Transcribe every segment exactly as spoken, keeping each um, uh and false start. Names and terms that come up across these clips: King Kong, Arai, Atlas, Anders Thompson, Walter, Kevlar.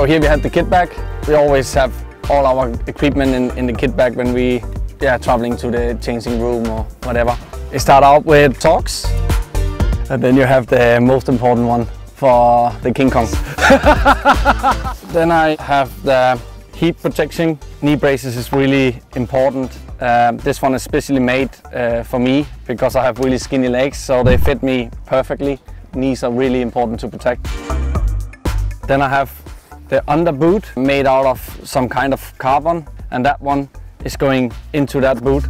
So here we have the kit bag. We always have all our equipment in, in the kit bag when we yeah, traveling to the changing room or whatever. You start out with talks, and then you have the most important one for the King Kong. Then I have the heat protection. Knee braces is really important. Um, this one is specially made uh, for me because I have really skinny legs, so they fit me perfectly. Knees are really important to protect. Then I have the underboot made out of some kind of carbon, and that one is going into that boot.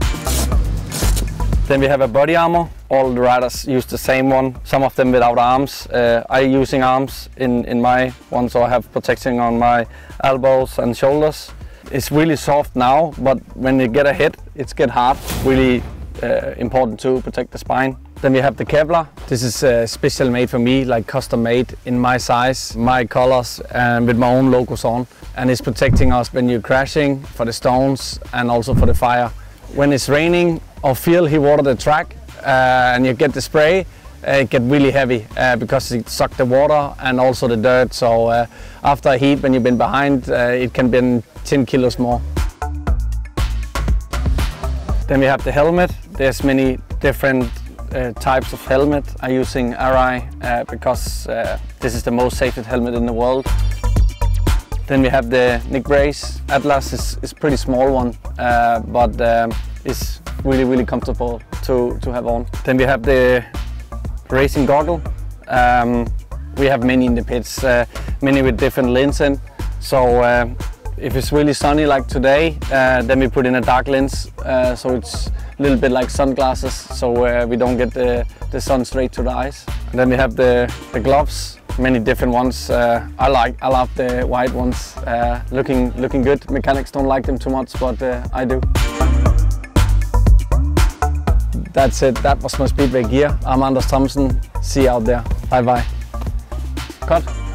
Then we have a body armor. All the riders use the same one, some of them without arms. Uh, I using arms in, in my one, so I have protection on my elbows and shoulders. It's really soft now, but when you get a hit, it's get hard. Really uh, important to protect the spine. Then we have the Kevlar. This is uh, special made for me, like custom made in my size, my colors, and with my own logos on. And it's protecting us when you're crashing, for the stones and also for the fire. When it's raining or feel he water the track uh, and you get the spray, uh, it get really heavy uh, because it suck the water and also the dirt. So uh, after a heat, when you've been behind, uh, it can be ten kilos more. Then we have the helmet. There's many different uh, types of helmet. I'm using Arai uh, because uh, this is the most safest helmet in the world. Then we have the neck brace. Atlas is, is pretty small one, uh, but um, it's really, really comfortable to, to have on. Then we have the racing goggle. Um, we have many in the pits, uh, many with different lenses in. So uh, if it's really sunny like today, uh, then we put in a dark lens. Uh, so it's a little bit like sunglasses, so uh, we don't get the, the sun straight to the eyes. And then we have the, the gloves. Many different ones. Uh, I like, I love the white ones. Uh, looking, looking good. Mechanics don't like them too much, but uh, I do. That's it. That was my speedway gear. I'm Anders Thompson. See you out there. Bye bye. Cut.